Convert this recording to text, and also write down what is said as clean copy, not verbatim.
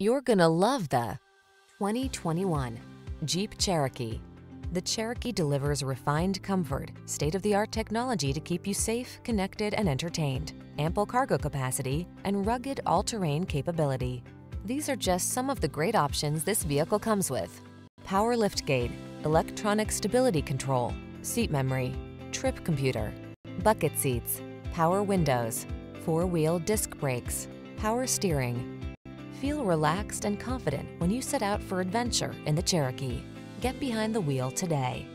You're gonna love the 2021 Jeep Cherokee. The Cherokee delivers refined comfort, state-of-the-art technology to keep you safe, connected, and entertained, ample cargo capacity, and rugged all-terrain capability. These are just some of the great options this vehicle comes with: power liftgate, electronic stability control, seat memory, trip computer, bucket seats, power windows, four-wheel disc brakes, power steering. Feel relaxed and confident when you set out for adventure in the Cherokee. Get behind the wheel today.